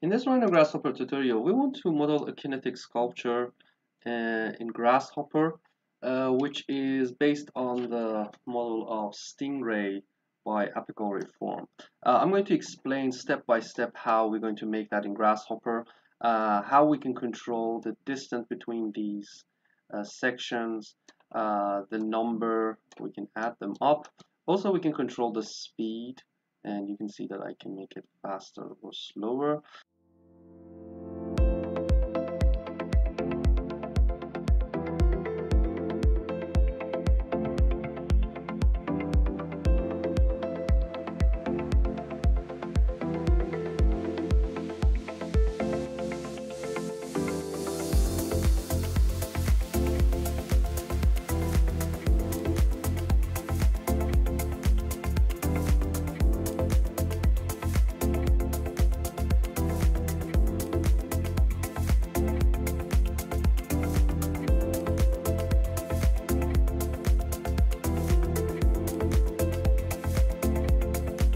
In this Rhino Grasshopper tutorial, we want to model a kinetic sculpture in Grasshopper, which is based on the model of Stingray by Apical Reform. I'm going to explain step by step how we're going to make that in Grasshopper, how we can control the distance between these sections, the number, we can add them up. Also, we can control the speed, and you can see that I can make it faster or slower.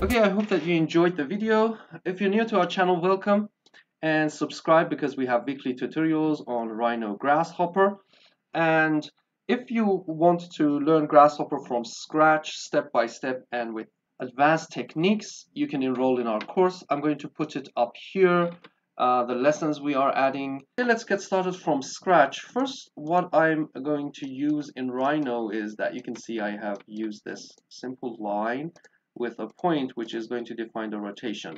Okay, I hope that you enjoyed the video. If you're new to our channel, welcome and subscribe, because we have weekly tutorials on Rhino Grasshopper. And if you want to learn Grasshopper from scratch, step by step and with advanced techniques, you can enroll in our course. I'm going to put it up here, the lessons we are adding. Okay, let's get started from scratch. First, what I'm going to use in Rhino is that you can see I have used this simple line with a point which is going to define the rotation.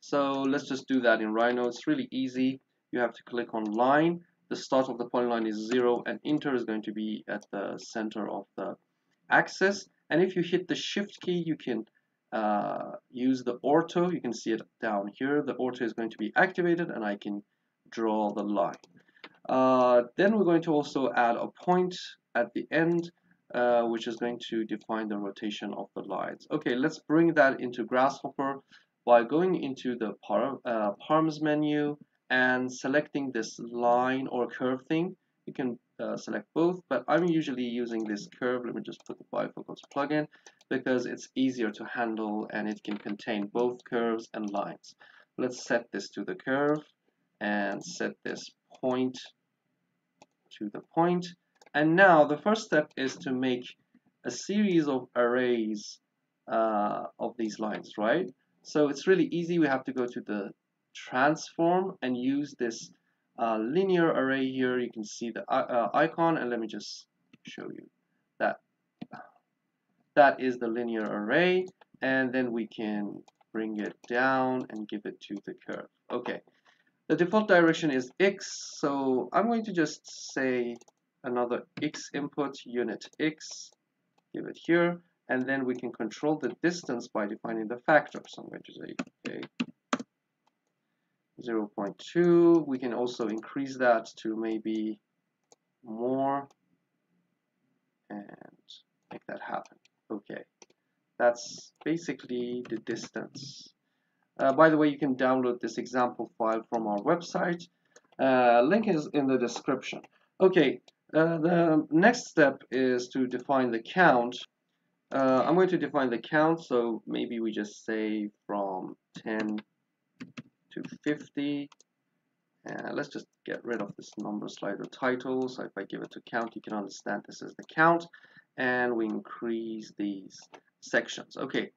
So let's just do that in Rhino. It's really easy. You have to click on line. The start of the polyline is 0 and enter is going to be at the center of the axis. And if you hit the shift key, you can use the Ortho. You can see it down here. The Ortho is going to be activated and I can draw the line. Then we're going to also add a point at the end, which is going to define the rotation of the lines. Okay, let's bring that into Grasshopper by going into the Parms menu and selecting this line or curve thing. You can select both, but I'm usually using this curve. Let me just put the bifocals plugin because it's easier to handle and it can contain both curves and lines. Let's set this to the curve and set this point to the point. And now the first step is to make a series of arrays of these lines, right? So it's really easy. We have to go to the transform and use this linear array here. You can see the icon, and let me just show you that. That is the linear array, and then we can bring it down and give it to the curve. Okay, the default direction is X, so I'm going to just say another X input, unit X, give it here, and then we can control the distance by defining the factor. So I'm going to say, okay, 0.2. We can also increase that to maybe more and make that happen. Okay, that's basically the distance. By the way, you can download this example file from our website. Link is in the description. Okay. The next step is to define the count. I'm going to define the count, so maybe we just say from 10 to 50. Let's just get rid of this number slider title, so if I give it to count, you can understand this is the count, and we increase these sections. Okay,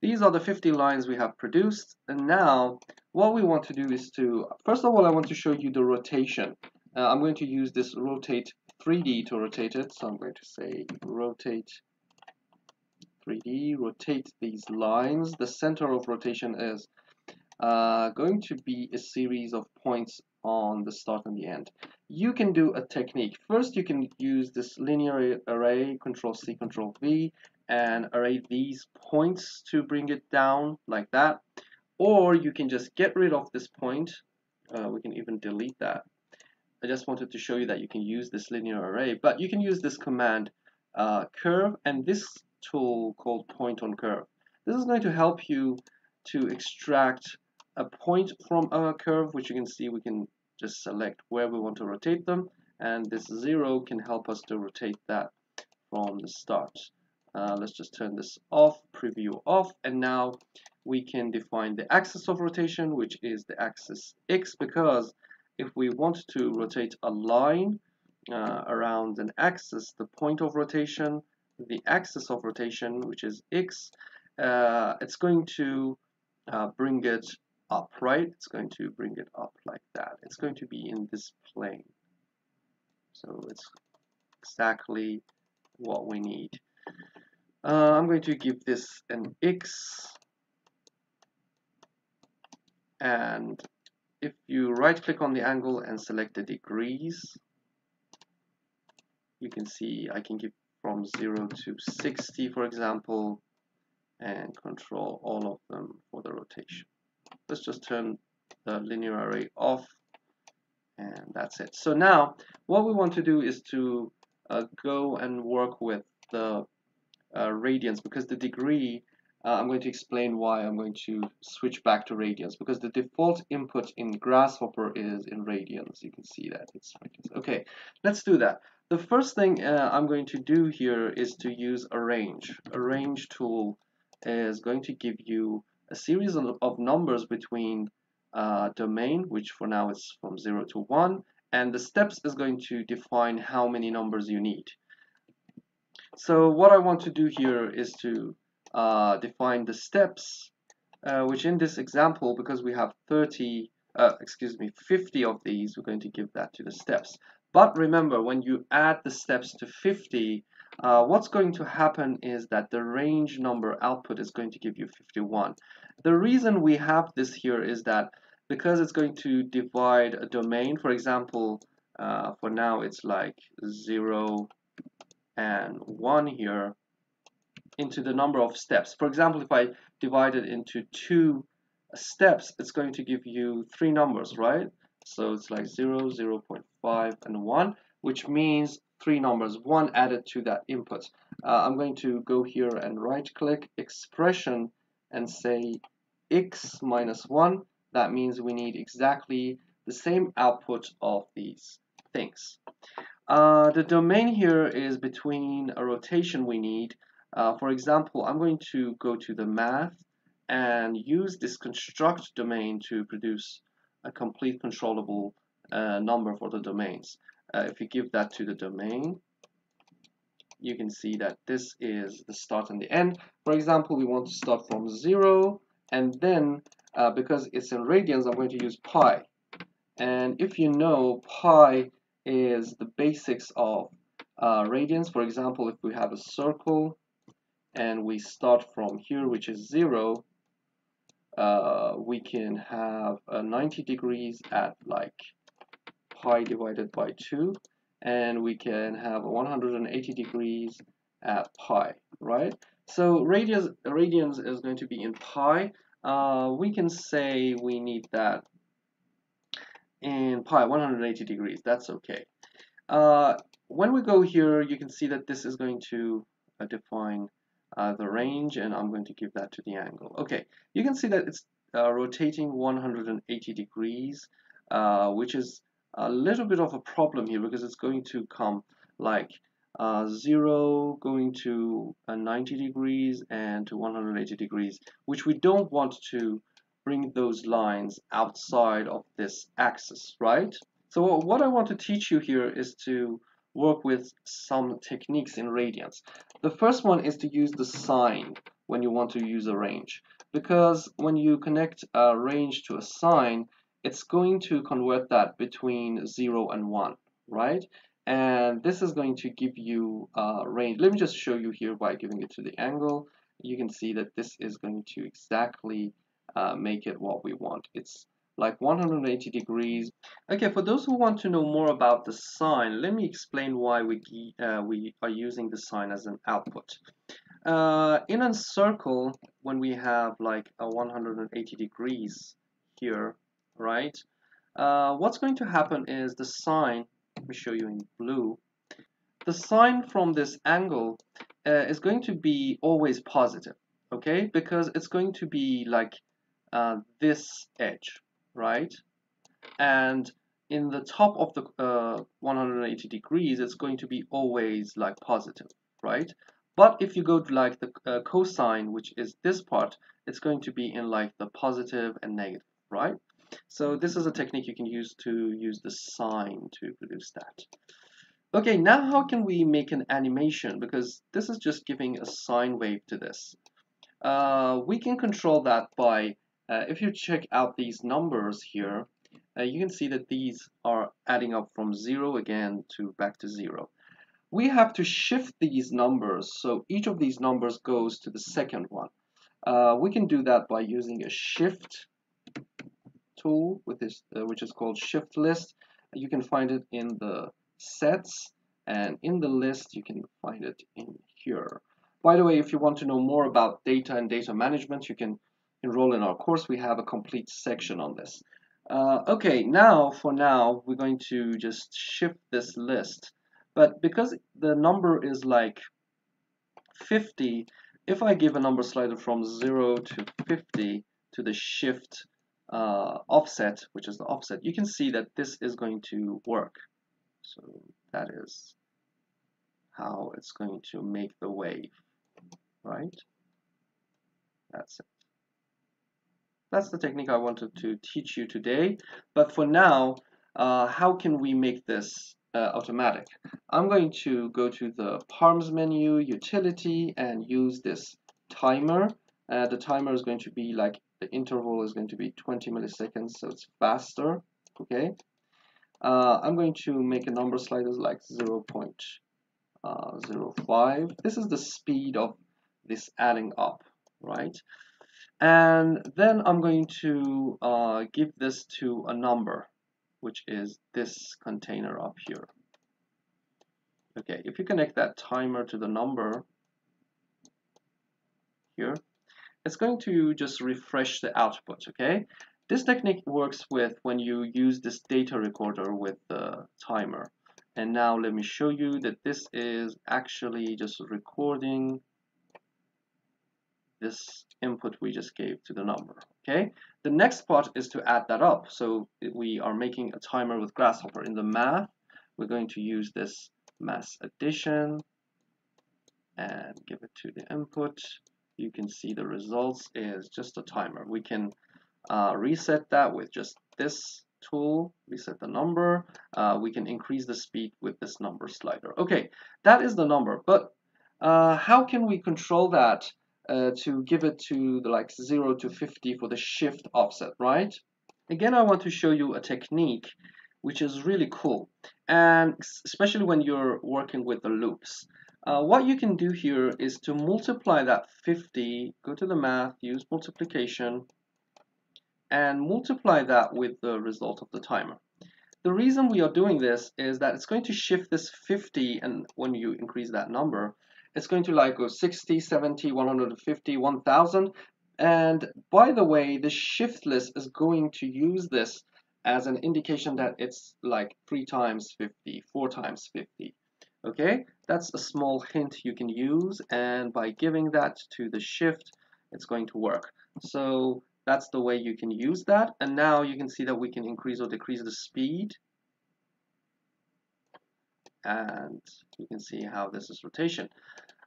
these are the 50 lines we have produced, and now what we want to do is to, first of all, I want to show you the rotation. I'm going to use this rotate 3D to rotate it, so I'm going to say rotate 3D, rotate these lines. The center of rotation is going to be a series of points on the start and the end. You can do a technique. First, you can use this linear array, Ctrl C, Ctrl V, and array these points to bring it down like that. Or you can just get rid of this point. We can even delete that. I just wanted to show you that you can use this linear array, but you can use this command curve and this tool called point on curve. This is going to help you to extract a point from a curve, which you can see we can just select where we want to rotate them, and this 0 can help us to rotate that from the start. Let's just turn this off, preview off, and now we can define the axis of rotation, which is the axis X, because if we want to rotate a line around an axis, the point of rotation, the axis of rotation, which is X, it's going to bring it up, right? It's going to bring it up like that. It's going to be in this plane. So it's exactly what we need. I'm going to give this an X, and if you right click on the angle and select the degrees, you can see I can give from 0 to 60, for example, and control all of them for the rotation. Let's just turn the linear array off, and that's it. So now what we want to do is to go and work with the radians, because the degree, I'm going to explain why I'm going to switch back to radians, because the default input in Grasshopper is in radians. You can see that it's radians. Okay, let's do that. The first thing I'm going to do here is to use arrange. Arrange tool is going to give you a series of numbers between domain, which for now is from 0 to 1, and the steps is going to define how many numbers you need. So what I want to do here is to define the steps, which in this example, because we have 50 of these, we're going to give that to the steps. But remember, when you add the steps to 50, what's going to happen is that the range number output is going to give you 51. The reason we have this here is that because it's going to divide a domain, for example, for now it's like 0 and 1 here, into the number of steps. For example, if I divide it into 2 steps, it's going to give you 3 numbers, right? So it's like 0, 0.5, and 1, which means 3 numbers, 1 added to that input. I'm going to go here and right-click expression and say x minus 1. That means we need exactly the same output of these things. The domain here is between a rotation we need. For example, I'm going to go to the math and use this construct domain to produce a complete controllable number for the domains. If you give that to the domain, you can see that this is the start and the end. For example, we want to start from 0, and then because it's in radians, I'm going to use pi. And if you know, pi is the basics of radians. For example, if we have a circle and we start from here, which is 0, we can have 90 degrees at like pi divided by 2, and we can have 180 degrees at pi, right? So radians is going to be in pi. We can say we need that in pi, 180 degrees, that's okay. When we go here, you can see that this is going to define the range, and I'm going to give that to the angle. Okay, you can see that it's rotating 180 degrees, which is a little bit of a problem here, because it's going to come like 0 going to 90 degrees and to 180 degrees, which we don't want to bring those lines outside of this axis, right? So what I want to teach you here is to work with some techniques in radians. The first one is to use the sign when you want to use a range, because when you connect a range to a sign, it's going to convert that between 0 and 1, right? And this is going to give you a range. Let me just show you here by giving it to the angle. You can see that this is going to exactly make it what we want. It's like 180 degrees. Okay, for those who want to know more about the sign, let me explain why we are using the sign as an output. In a circle, when we have like a 180 degrees here, right? What's going to happen is the sign, let me show you in blue, the sign from this angle is going to be always positive, okay? Because it's going to be like this edge, right? And in the top of the 180 degrees, it's going to be always like positive, right? But if you go to like the cosine, which is this part, it's going to be in like the positive and negative, right? So this is a technique you can use to use the sine to produce that. Okay, now how can we make an animation? Because this is just giving a sine wave to this. We can control that by, if you check out these numbers here, you can see that these are adding up from 0 again to back to 0. We have to shift these numbers, so each of these numbers goes to the second one. We can do that by using a shift tool, with this, which is called shift list. You can find it in the sets, and in the list you can find it in here. By the way, if you want to know more about data and data management, you can enroll in our course. We have a complete section on this. Okay, now for now we're going to just shift this list. But because the number is like 50, if I give a number slider from 0 to 50 to the shift offset, which is the offset, you can see that this is going to work. So that is how it's going to make the wave, right? That's it. That's the technique I wanted to teach you today. But for now, how can we make this automatic? I'm going to go to the Parms menu, utility, and use this timer. The timer is going to be like, the interval is going to be 20 milliseconds, so it's faster. Okay. I'm going to make a number slider like 0.05. This is the speed of this adding up, right? And then I'm going to give this to a number, which is this container up here. Okay, if you connect that timer to the number here, it's going to just refresh the output, okay? This technique works with when you use this data recorder with the timer. And now let me show you that this is actually just recording this input we just gave to the number, okay? The next part is to add that up. So we are making a timer with Grasshopper. In the math, we're going to use this mass addition and give it to the input. You can see the results is just a timer. We can reset that with just this tool, reset the number. We can increase the speed with this number slider. Okay, that is the number, but how can we control that to give it to the, like 0 to 50 for the shift offset, right? Again, I want to show you a technique which is really cool, and especially when you're working with the loops. What you can do here is to multiply that 50, go to the math, use multiplication, and multiply that with the result of the timer. The reason we are doing this is that it's going to shift this 50, and when you increase that number, it's going to like go 60, 70, 150, 1000. And by the way, the shift list is going to use this as an indication that it's like 3 times 50, 4 times 50. Okay, that's a small hint you can use, and by giving that to the shift, it's going to work. So that's the way you can use that. And now you can see that we can increase or decrease the speed. And you can see how this is rotation.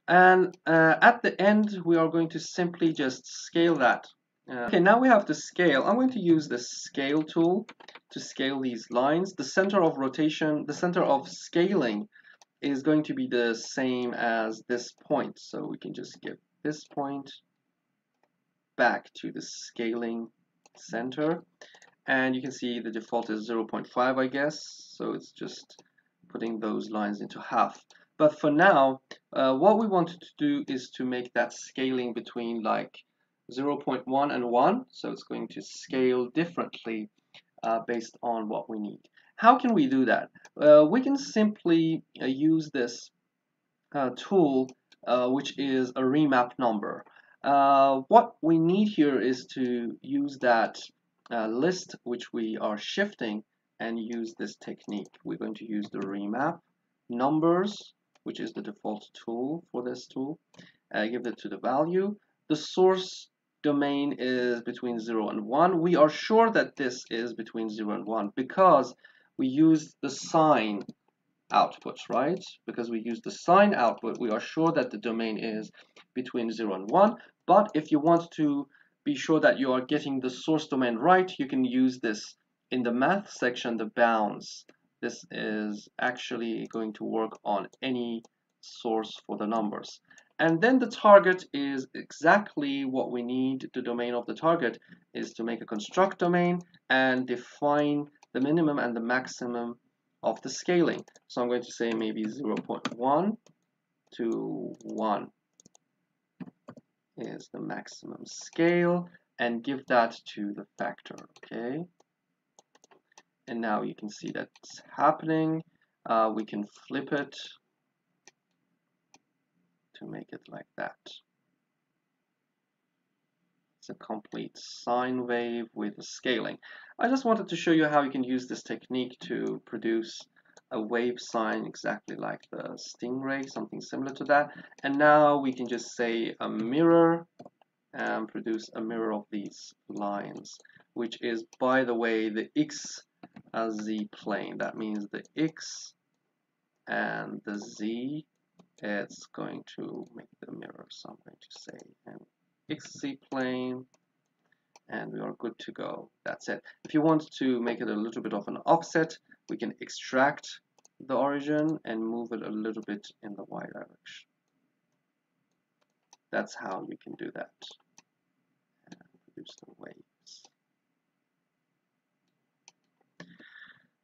And at the end, we are going to simply just scale that. Okay, now we have to scale. I'm going to use the scale tool to scale these lines. The center of rotation, the center of scaling is going to be the same as this point. So we can just give this point back to the scaling center, and you can see the default is 0.5, I guess, so it's just putting those lines into half. But for now, what we wanted to do is to make that scaling between like 0.1 and 1, so it's going to scale differently based on what we need. How can we do that? We can simply use this tool, which is a remap number. What we need here is to use that list which we are shifting and use this technique. We're going to use the remap numbers, which is the default tool for this tool. Give it to the value. The source domain is between 0 and 1. We are sure that this is between 0 and 1 because we used the sine outputs, right? Because we use the sine output, we are sure that the domain is between 0 and 1. But if you want to be sure that you are getting the source domain right, you can use this in the math section, the bounds. This is actually going to work on any source for the numbers. And then the target is exactly what we need. The domain of the target is to make a construct domain and define the minimum and the maximum of the scaling. So I'm going to say maybe 0.1 to 1 is the maximum scale, and give that to the factor, okay? And now you can see that's happening. We can flip it to make it like that. It's a complete sine wave with the scaling. I just wanted to show you how you can use this technique to produce a wave sign exactly like the Stingray, something similar to that. And now we can just say a mirror and produce a mirror of these lines, which is, by the way, the X Z plane. That means the X and the Z, it's going to make the mirror. So I'm going to say an XZ plane, and we are good to go. That's it. If you want to make it a little bit of an offset, we can extract the origin and move it a little bit in the Y direction. That's how you can do that. And produce the waves.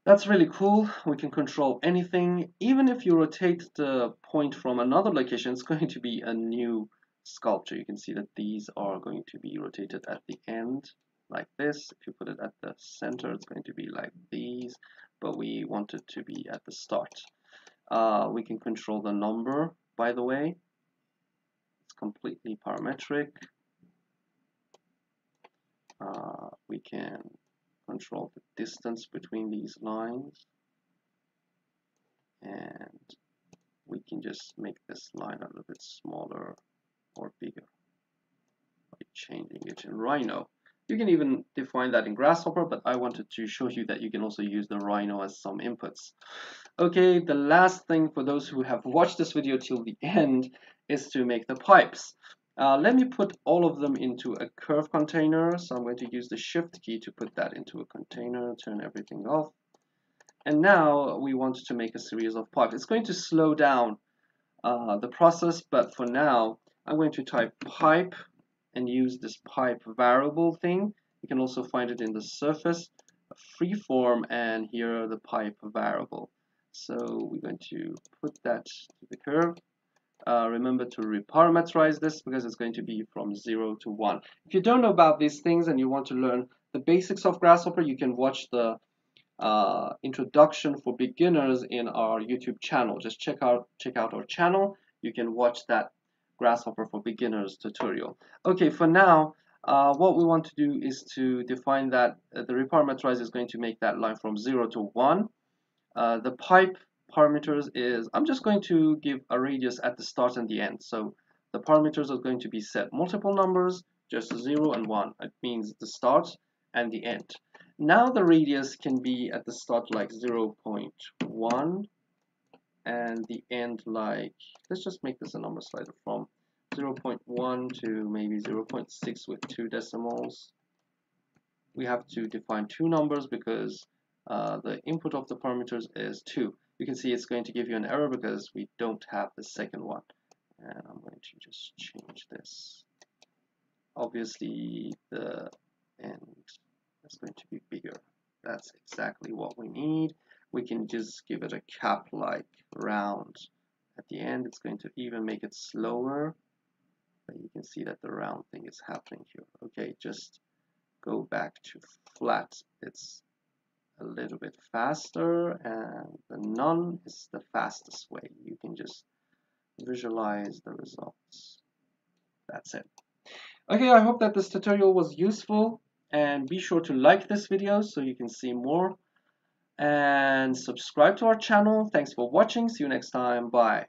That's really cool. We can control anything. Even if you rotate the point from another location, it's going to be a new sculpture. You can see that these are going to be rotated at the end like this. If you put it at the center, it's going to be like these, but we want it to be at the start. We can control the number, by the way. It's completely parametric. We can control the distance between these lines, and we can just make this line a little bit smaller or bigger by changing it in Rhino. You can even define that in Grasshopper, but I wanted to show you that you can also use the Rhino as some inputs. Okay, the last thing for those who have watched this video till the end is to make the pipes. Let me put all of them into a curve container. So I'm going to use the Shift key to put that into a container, turn everything off. And now we want to make a series of pipes. It's going to slow down the process, but for now, I'm going to type pipe and use this pipe variable thing. You can also find it in the surface freeform, and here are the pipe variable. So we're going to put that to the curve. Remember to reparameterize this because it's going to be from 0 to 1. If you don't know about these things and you want to learn the basics of Grasshopper, you can watch the introduction for beginners in our YouTube channel. Just check out our channel. You can watch that Grasshopper for Beginners tutorial. Okay, for now, what we want to do is to define that the reparameterize is going to make that line from 0 to 1. The pipe parameters is, I'm just going to give a radius at the start and the end. So the parameters are going to be set multiple numbers, just 0 and 1. It means the start and the end. Now the radius can be at the start like 0.1. and the end like, let's just make this a number slider from 0.1 to maybe 0.6 with 2 decimals. We have to define 2 numbers because the input of the parameters is 2. You can see it's going to give you an error because we don't have the second one. And I'm going to just change this. Obviously the end is going to be bigger. That's exactly what we need. We can just give it a cap like round at the end. It's going to even make it slower, but you can see that the round thing is happening here. Okay, just go back to flat. It's a little bit faster, and the none is the fastest way. You can just visualize the results. That's it. Okay, I hope that this tutorial was useful, and be sure to like this video so you can see more. And subscribe to our channel. Thanks for watching. See you next time. Bye.